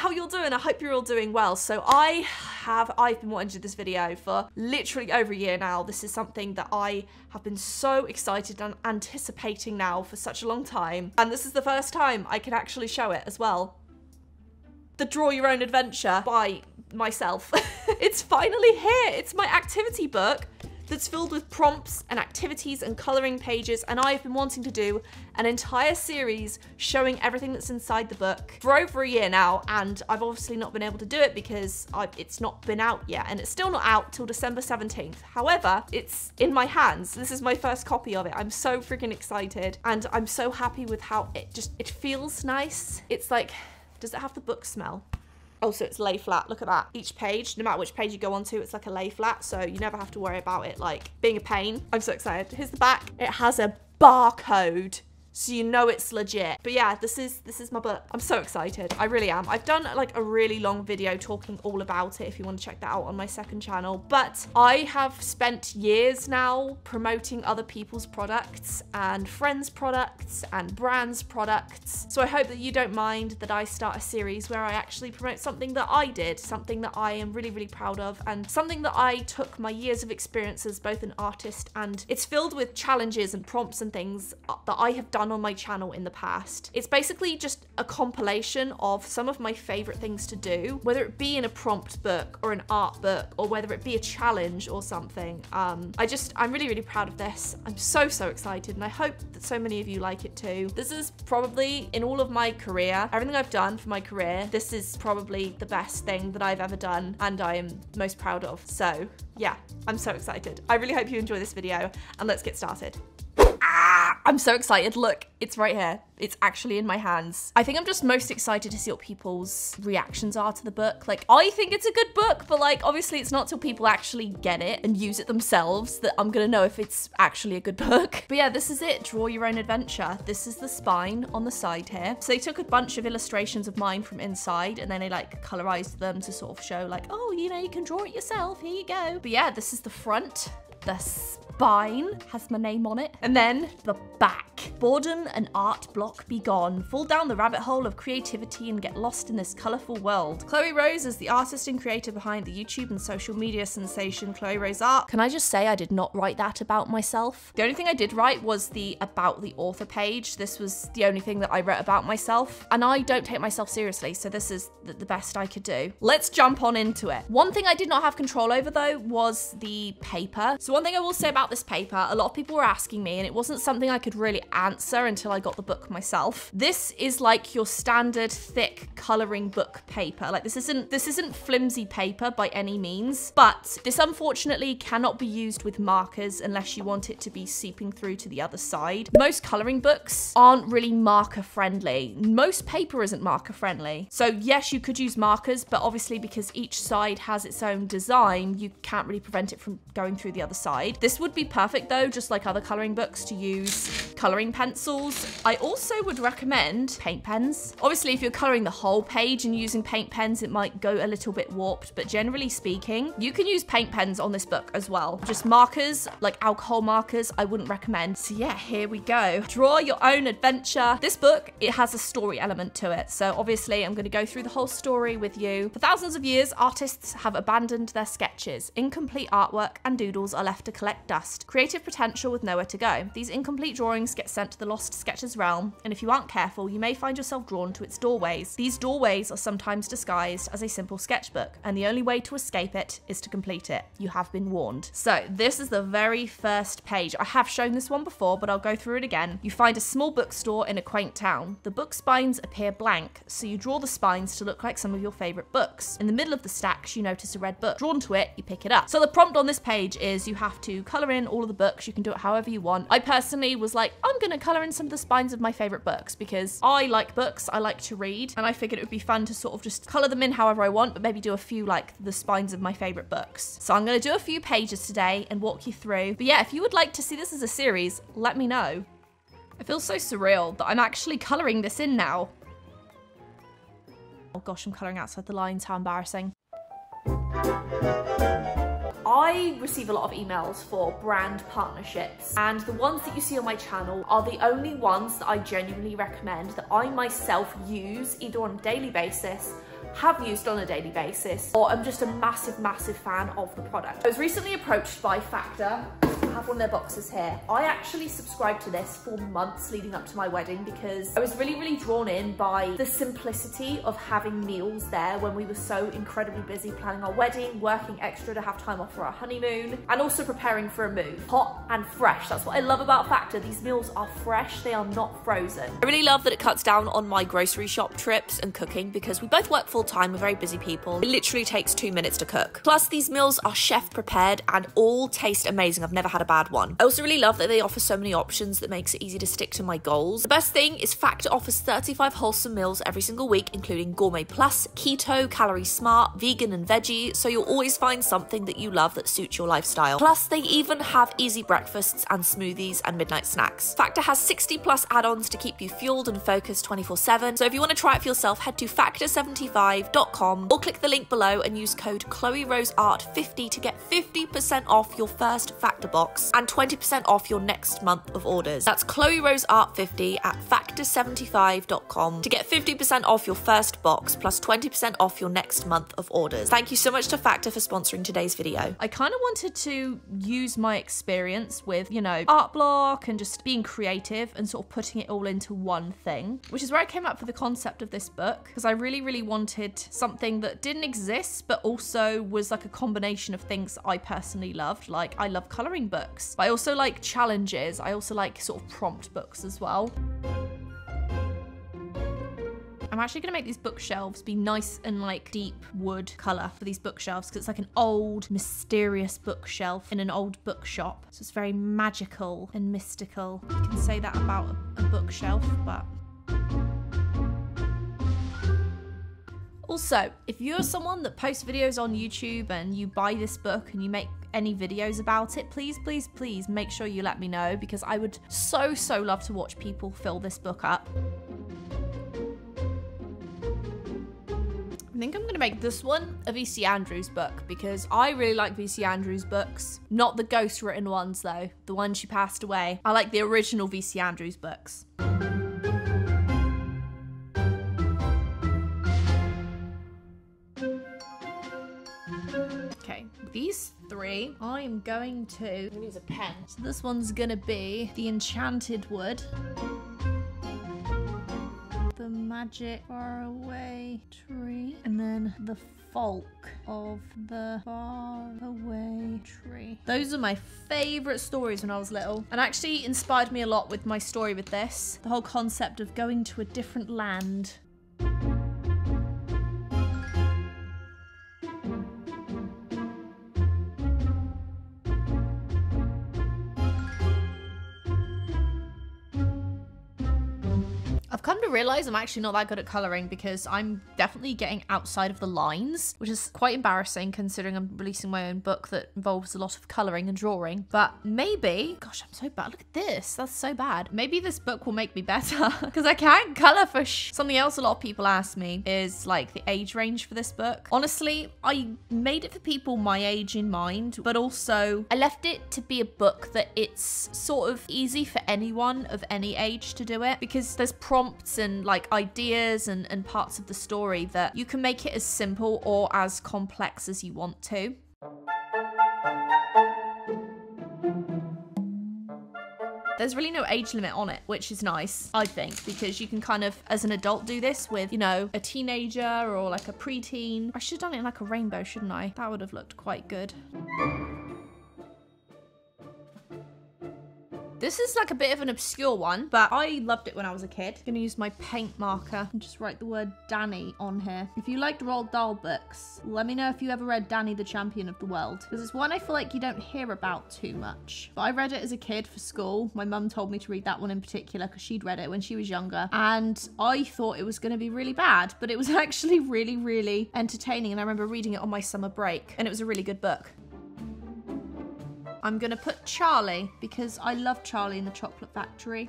about how you're doing. I hope you're all doing well. So I've been wanting to do this video for literally over a year now. This is something that I have been so excited and anticipating now for such a long time. And this is the first time I can actually show it as well. The Draw Your Own Adventure by myself. It's finally here. It's my activity book that's filled with prompts and activities and colouring pages, and I've been wanting to do an entire series showing everything that's inside the book for over a year now, and I've obviously not been able to do it because it's not been out yet, and it's still not out till December 17th. However, it's in my hands. This is my first copy of it. I'm so freaking excited, and I'm so happy with how it feels nice. It's like, does it have the book smell? Oh, so it's lay flat, look at that. Each page, no matter which page you go onto, it's like a lay flat, so you never have to worry about it like being a pain. I'm so excited. Here's the back. It has a barcode, so you know it's legit. But yeah, this is my book. I'm so excited. I really am. I've done like a really long video talking all about it if you want to check that out on my second channel. But I have spent years now promoting other people's products and friends' products and brands' products. So I hope that you don't mind that I start a series where I actually promote something that I did, something that I am really, really proud of, and something that I took my years of experience as both an artist, and it's filled with challenges and prompts and things that I have done on my channel in the past. It's basically just a compilation of some of my favorite things to do, whether it be in a prompt book or an art book, or whether it be a challenge or something. I'm really, really proud of this. I'm so, so excited, and I hope that so many of you like it too. This is probably, in all of my career, everything I've done for my career, this is probably the best thing that I've ever done, and I am most proud of. So yeah, I'm so excited. I really hope you enjoy this video, and let's get started. I'm so excited. Look, it's right here. It's actually in my hands. I think I'm just most excited to see what people's reactions are to the book. Like, I think it's a good book, but like, obviously it's not till people actually get it and use it themselves that I'm gonna know if it's actually a good book. But yeah, this is it, Draw Your Own Adventure. This is the spine on the side here. So they took a bunch of illustrations of mine from inside, and then they like colorized them to sort of show like, oh, you know, you can draw it yourself, here you go. But yeah, this is the front. The spine has my name on it. And then the back. Boredom and art block be gone. Fall down the rabbit hole of creativity and get lost in this colorful world. Chloe Rose is the artist and creator behind the YouTube and social media sensation Chloe Rose Art. Can I just say I did not write that about myself? The only thing I did write was the about the author page. This was the only thing that I wrote about myself. And I don't take myself seriously, so this is the best I could do. Let's jump on into it. One thing I did not have control over though was the paper. So one thing I will say about this paper, a lot of people were asking me, and it wasn't something I could really answer until I got the book myself. This is like your standard thick coloring book paper. Like, this isn't flimsy paper by any means, but this unfortunately cannot be used with markers unless you want it to be seeping through to the other side. Most coloring books aren't really marker friendly. Most paper isn't marker friendly. So yes, you could use markers, but obviously because each side has its own design, you can't really prevent it from going through the other side. This would be perfect though, just like other coloring books, to use coloring pencils. I also would recommend paint pens. Obviously, if you're coloring the whole page and using paint pens, it might go a little bit warped, but generally speaking, you can use paint pens on this book as well. Just markers, like alcohol markers, I wouldn't recommend. So yeah, here we go. Draw Your Own Adventure. This book, it has a story element to it. So obviously I'm gonna go through the whole story with you. For thousands of years, artists have abandoned their sketches. Incomplete artwork and doodles are left to collect dust, creative potential with nowhere to go. These incomplete drawings get sent to the lost sketches realm, and if you aren't careful, you may find yourself drawn to its doorways. These doorways are sometimes disguised as a simple sketchbook, and the only way to escape it is to complete it. You have been warned. So this is the very first page. I have shown this one before, but I'll go through it again. You find a small bookstore in a quaint town. The book spines appear blank, so you draw the spines to look like some of your favorite books. In the middle of the stacks, you notice a red book. Drawn to it, you pick it up. So the prompt on this page is you have to color in all of the books. You can do it however you want. I personally was like, I'm gonna color in some of the spines of my favorite books because I like books, I like to read, and I figured it would be fun to sort of just color them in however I want, but maybe do a few like the spines of my favorite books. So I'm gonna do a few pages today and walk you through. But yeah, if you would like to see this as a series, let me know. I feel so surreal that I'm actually coloring this in now. Oh gosh, I'm coloring outside the lines, how embarrassing. I receive a lot of emails for brand partnerships, and the ones that you see on my channel are the only ones that I genuinely recommend that I myself use either on a daily basis have used on a daily basis, or I'm just a massive fan of the product. I was recently approached by Factor. I have one of their boxes here. I actually subscribed to this for months leading up to my wedding because I was really drawn in by the simplicity of having meals there when we were so incredibly busy planning our wedding, working extra to have time off for our honeymoon, and also preparing for a move. Hot and fresh, that's what I love about Factor. These meals are fresh, they are not frozen. I really love that it cuts down on my grocery shop trips and cooking because we both work full time, we're very busy people. It literally takes 2 minutes to cook. Plus these meals are chef prepared and all taste amazing. I've never had a bad one. I also really love that they offer so many options that makes it easy to stick to my goals. The best thing is Factor offers 35 wholesome meals every single week, including Gourmet Plus, Keto, Calorie Smart, Vegan and Veggie, so you'll always find something that you love that suits your lifestyle. Plus they even have easy breakfasts and smoothies and midnight snacks. Factor has 60 plus add-ons to keep you fueled and focused 24/7, so if you want to try it for yourself, head to factor75.com or click the link below and use code Chloe Rose Art 50 to get 50% off your first Factor box and 20% off your next month of orders. That's Chloe Rose Art 50 at factor75.com to get 50% off your first box plus 20% off your next month of orders. Thank you so much to Factor for sponsoring today's video. I kind of wanted to use my experience with, you know, art block and just being creative and sort of putting it all into one thing, which is where I came up with the concept of this book because I really wanted something that didn't exist but also was like a combination of things I personally loved. Like I love colouring books, but I also like challenges. I also like sort of prompt books as well. I'm actually gonna make these bookshelves be nice and like deep wood color for these bookshelves because it's like an old mysterious bookshelf in an old bookshop. So it's very magical and mystical. You can say that about a bookshelf, but... Also, if you're someone that posts videos on YouTube and you buy this book and you make any videos about it, please make sure you let me know because I would so love to watch people fill this book up. I think I'm gonna make this one a V.C. Andrews book because I really like V.C. Andrews books. Not the ghostwritten ones though, the one she passed away. I like the original V.C. Andrews books. These three, I am going to use a pen. So this one's gonna be The Enchanted Wood, The Magic Faraway Tree, and then The Folk of the Faraway Tree. Those are my favorite stories when I was little and actually inspired me a lot with my story with this. The whole concept of going to a different land. I've come to realize I'm actually not that good at coloring because I'm definitely getting outside of the lines, which is quite embarrassing considering I'm releasing my own book that involves a lot of coloring and drawing. But maybe, gosh, I'm so bad. Look at this, that's so bad. Maybe this book will make me better because I can't color for something else a lot of people ask me is like the age range for this book. Honestly, I made it for people my age in mind, but also I left it to be a book that it's sort of easy for anyone of any age to do it because there's prompts and like ideas and parts of the story that you can make it as simple or as complex as you want to. There's really no age limit on it, which is nice, I think, because you can kind of, as an adult, do this with, you know, a teenager or like a preteen. I should have done it in like a rainbow, shouldn't I? That would have looked quite good. This is like a bit of an obscure one, but I loved it when I was a kid. I'm gonna use my paint marker and just write the word Danny on here. If you liked Roald Dahl books, let me know if you ever read Danny the Champion of the World, because it's one I feel like you don't hear about too much. But I read it as a kid for school. My mum told me to read that one in particular because she'd read it when she was younger. And I thought it was gonna be really bad, but it was actually really entertaining. And I remember reading it on my summer break and it was a really good book. I'm gonna put Charlie because I love Charlie and the Chocolate Factory.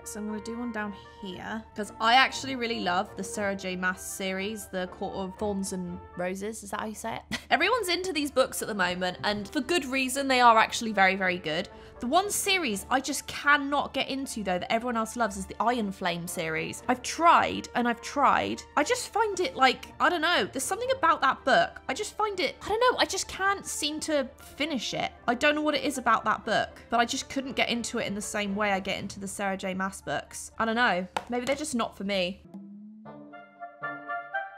Right, so I'm going to do one down here, because I actually really love the Sarah J. Maas series, The Court of Thorns and Roses. Is that how you say it? Everyone's into these books at the moment, and for good reason. They are actually very, very good. The one series I just cannot get into, though, that everyone else loves is the Iron Flame series. I've tried and I've tried. I just find it like, I don't know, there's something about that book. I just find it, I don't know, I just can't seem to finish it. I don't know what it is about that book, but I just couldn't get into it in the same way I get into the Sarah J. Maas books. I don't know, maybe they're just not for me.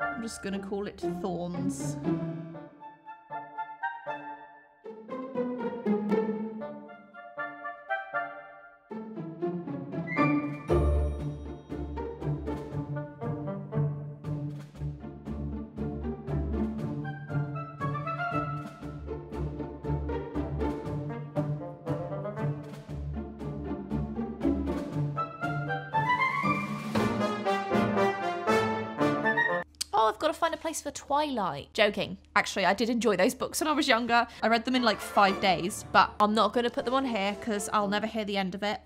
I'm just gonna call it Thorns. I've got to find a place for Twilight. Joking. Actually, I did enjoy those books when I was younger. I read them in like 5 days, but I'm not going to put them on here because I'll never hear the end of it.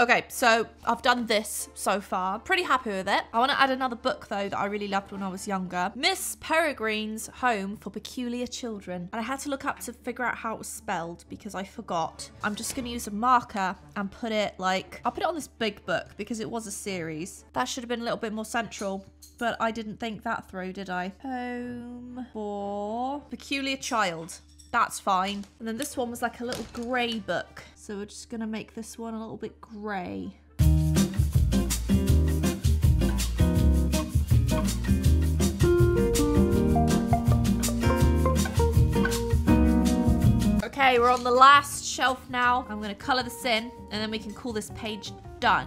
Okay, so I've done this so far. Pretty happy with it. I want to add another book, though, that I really loved when I was younger. Miss Peregrine's Home for Peculiar Children. And I had to look up to figure out how it was spelled because I forgot. I'm just going to use a marker and put it like... I'll put it on this big book because it was a series. That should have been a little bit more central, but I didn't think that through, did I? Home for Peculiar Child. That's fine. And then this one was like a little grey book. So we're just gonna make this one a little bit grey. Okay, we're on the last shelf now. I'm gonna colour this in and then we can call this page done.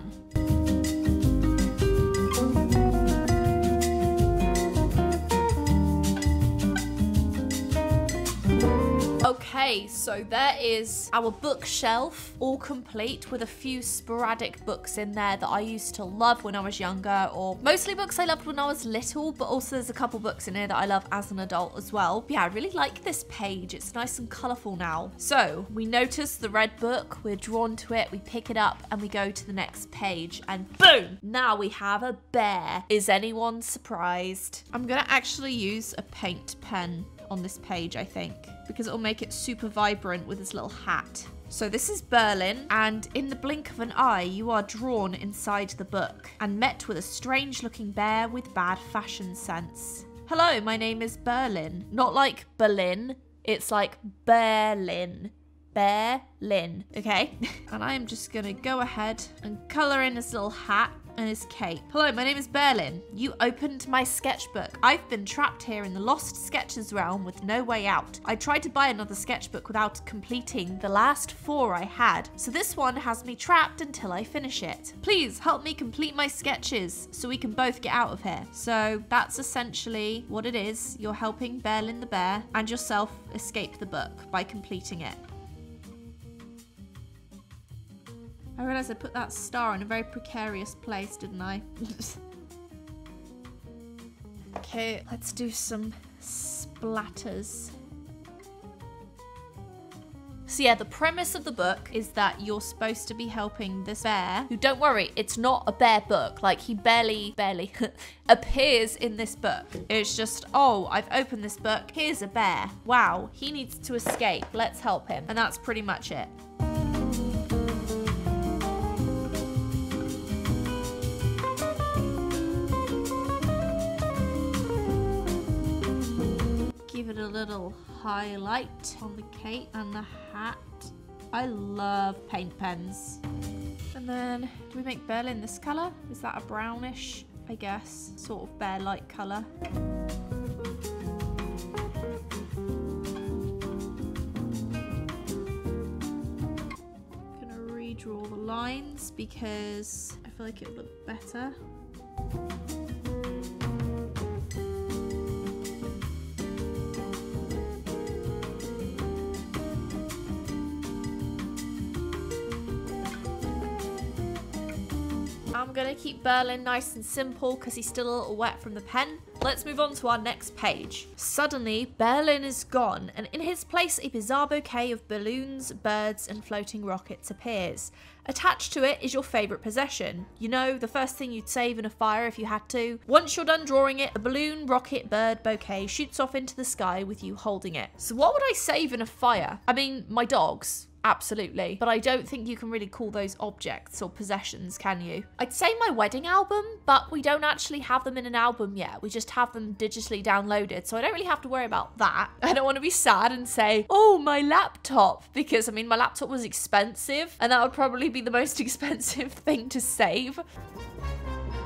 Okay, so there is our bookshelf, all complete with a few sporadic books in there that I used to love when I was younger, or mostly books I loved when I was little, but also there's a couple books in here that I love as an adult as well. But yeah, I really like this page. It's nice and colourful now. So we notice the red book, we're drawn to it, we pick it up and we go to the next page and boom! Now we have a bear. Is anyone surprised? I'm gonna actually use a paint pen on this page, I think, because it'll make it super vibrant with this little hat. So this is Berlin, and in the blink of an eye, you are drawn inside the book and met with a strange-looking bear with bad fashion sense. Hello, my name is Berlin. Not like Berlin, it's like Berlin. Berlin, okay? And I am just gonna go ahead and color in his little hat and his cape. Hello, my name is Berlin. You opened my sketchbook. I've been trapped here in the lost sketches realm with no way out. I tried to buy another sketchbook without completing the last 4 I had, so this one has me trapped until I finish it. Please help me complete my sketches so we can both get out of here. So that's essentially what it is. You're helping Berlin the bear and yourself escape the book by completing it. I realised I put that star in a very precarious place, didn't I? Okay, let's do some splatters. So yeah, the premise of the book is that you're supposed to be helping this bear, who, don't worry, it's not a bear book. Like, he barely appears in this book. It's just, oh, I've opened this book. Here's a bear. Wow, he needs to escape. Let's help him. And that's pretty much it. Little highlight on the cape and the hat. I love paint pens. And then, do we make Berlin this colour? Is that a brownish, I guess, sort of bear-like colour? I'm gonna redraw the lines because I feel like it would look better. I'm gonna keep Berlin nice and simple because he's still a little wet from the pen. Let's move on to our next page. Suddenly, Berlin is gone, and in his place a bizarre bouquet of balloons, birds and floating rockets appears. Attached to it is your favourite possession. You know, the first thing you'd save in a fire if you had to. Once you're done drawing it, a balloon, rocket, bird, bouquet shoots off into the sky with you holding it. So what would I save in a fire? I mean, my dogs. Absolutely. But I don't think you can really call those objects or possessions, can you? I'd say my wedding album, but we don't actually have them in an album yet. We just have them digitally downloaded, so I don't really have to worry about that. I don't want to be sad and say, oh, my laptop, because I mean, my laptop was expensive, and that would probably be the most expensive thing to save.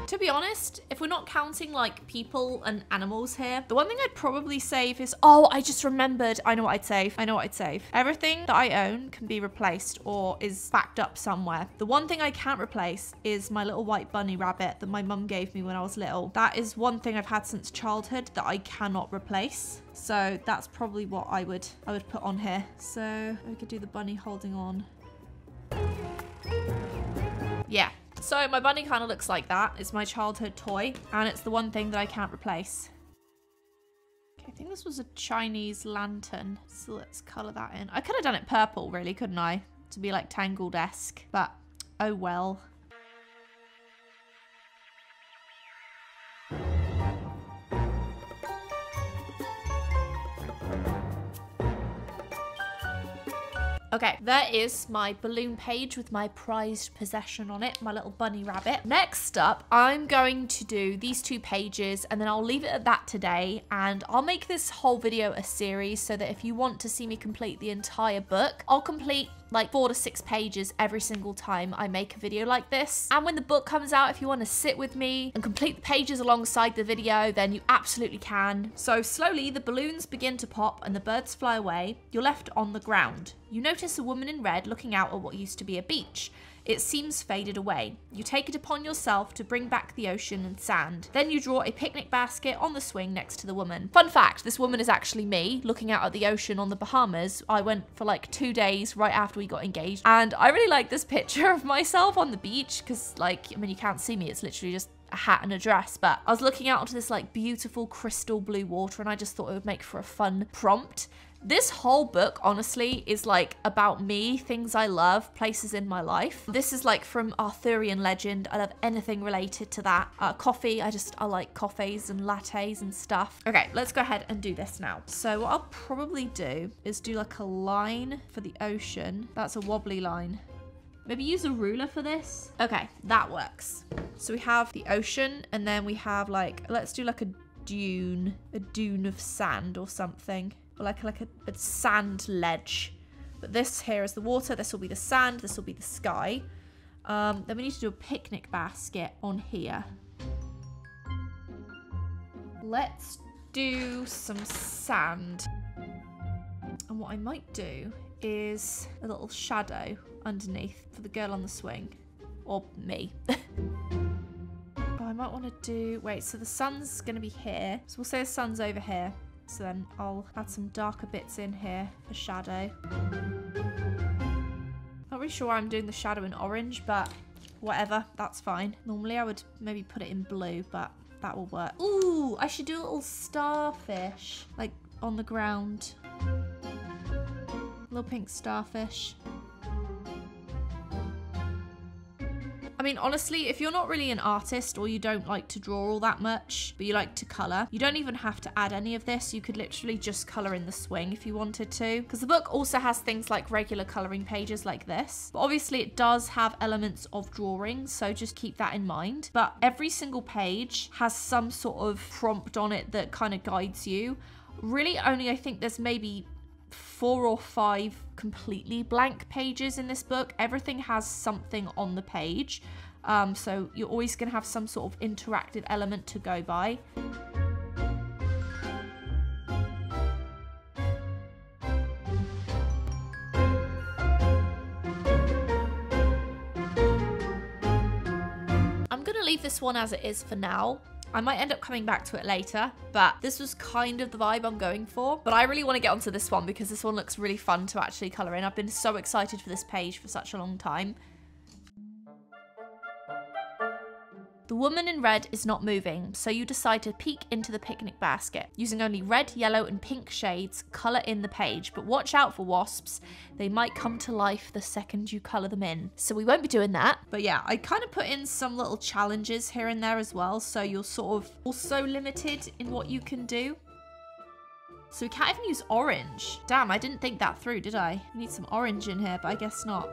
To be honest, if we're not counting like people and animals here, the one thing I'd probably save is, oh, I just remembered. I know what I'd save. I know what I'd save. Everything that I own can be replaced or is backed up somewhere. The one thing I can't replace is my little white bunny rabbit that my mum gave me when I was little. That is one thing I've had since childhood that I cannot replace. So that's probably what I would put on here. So we could do the bunny holding on. Yeah. So my bunny kind of looks like that. It's my childhood toy, and it's the one thing that I can't replace. Okay, I think this was a Chinese lantern, so let's colour that in. I could have done it purple, really, couldn't I? To be like Tangled-esque, but oh well. Okay, there is my balloon page with my prized possession on it, my little bunny rabbit. Next up, I'm going to do these two pages and then I'll leave it at that today, and I'll make this whole video a series so that if you want to see me complete the entire book, I'll complete like 4 to 6 pages every single time I make a video like this. And when the book comes out, if you want to sit with me and complete the pages alongside the video, then you absolutely can. So slowly the balloons begin to pop and the birds fly away. You're left on the ground. You notice a woman in red looking out at what used to be a beach. It seems faded away. You take it upon yourself to bring back the ocean and sand. Then you draw a picnic basket on the swing next to the woman. Fun fact, this woman is actually me looking out at the ocean on the Bahamas. I went for like 2 days right after we got engaged, and I really like this picture of myself on the beach because, like, I mean, you can't see me, it's literally just a hat and a dress, but I was looking out onto this like beautiful crystal blue water, and I just thought it would make for a fun prompt. This whole book, honestly, is like about me, things I love, places in my life. This is like from Arthurian legend. I love anything related to that. Coffee, I like coffees and lattes and stuff. Okay, let's go ahead and do this now. So what I'll probably do is do like a line for the ocean. That's a wobbly line. Maybe use a ruler for this. Okay, that works. So we have the ocean, and then we have like, let's do like a dune of sand or something. Like a sand ledge. But this here is the water, this will be the sand, this will be the sky. Then we need to do a picnic basket on here. Let's do some sand. And what I might do is a little shadow underneath for the girl on the swing. Or me. But I might want to do, wait, so the sun's going to be here. So we'll say the sun's over here. So then I'll add some darker bits in here for shadow. Not really sure why I'm doing the shadow in orange, but whatever, that's fine. Normally I would maybe put it in blue, but that will work. Ooh, I should do a little starfish, like on the ground. Little pink starfish. I mean, honestly, if you're not really an artist or you don't like to draw all that much, but you like to colour, you don't even have to add any of this. You could literally just colour in the swing if you wanted to. Because the book also has things like regular colouring pages like this. But obviously it does have elements of drawing, so just keep that in mind. But every single page has some sort of prompt on it that kind of guides you. Really only, I think there's maybe 4 or 5 completely blank pages in this book. Everything has something on the page, so you're always going to have some sort of interactive element to go by. I'm going to leave this one as it is for now. I might end up coming back to it later, but this was kind of the vibe I'm going for. But I really want to get onto this one because this one looks really fun to actually colour in. I've been so excited for this page for such a long time. The woman in red is not moving, so you decide to peek into the picnic basket. Using only red, yellow and pink shades, colour in the page, but watch out for wasps. They might come to life the second you colour them in. So we won't be doing that. But yeah, I kind of put in some little challenges here and there as well, so you're sort of also limited in what you can do. So we can't even use orange. Damn, I didn't think that through, did I? We need some orange in here, but I guess not.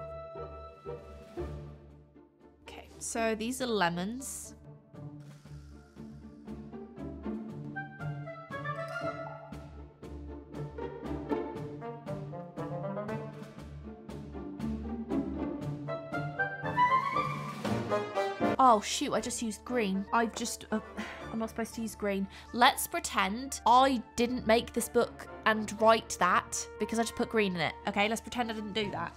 So these are lemons. Oh shoot, I just used green. I'm not supposed to use green. Let's pretend I didn't make this book and write that because I just put green in it. Okay, let's pretend I didn't do that.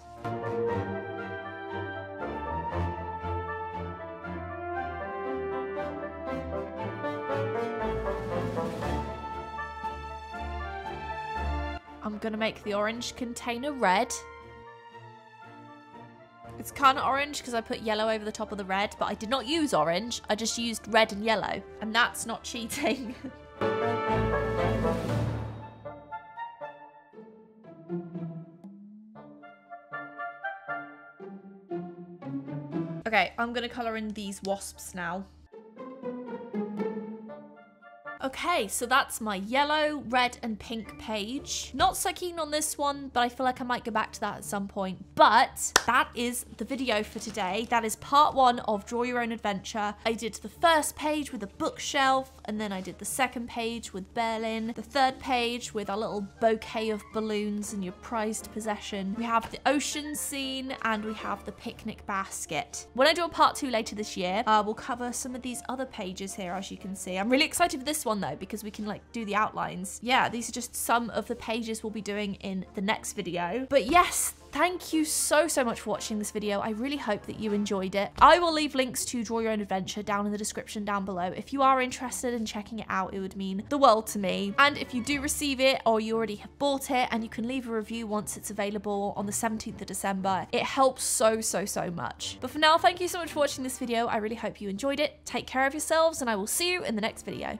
I'm gonna make the orange container red. It's kind of orange because I put yellow over the top of the red, but I did not use orange. I just used red and yellow, and that's not cheating. Okay, I'm gonna color in these wasps now. Okay, so that's my yellow, red, and pink page. Not so keen on this one, but I feel like I might go back to that at some point. But that is the video for today. That is part one of Draw Your Own Adventure. I did the first page with a bookshelf, and then I did the second page with Berlin, the third page with our little bouquet of balloons and your prized possession. We have the ocean scene, and we have the picnic basket. When I do a part two later this year, we'll cover some of these other pages here, as you can see. I'm really excited for this one though, because we can like do the outlines. Yeah, these are just some of the pages we'll be doing in the next video. But yes, thank you so much for watching this video. I really hope that you enjoyed it. I will leave links to Draw Your Own Adventure down in the description down below. If you are interested in checking it out, it would mean the world to me. And if you do receive it or you already have bought it, and you can leave a review once it's available on the 17th of December, it helps so much. But for now, thank you so much for watching this video. I really hope you enjoyed it. Take care of yourselves and I will see you in the next video.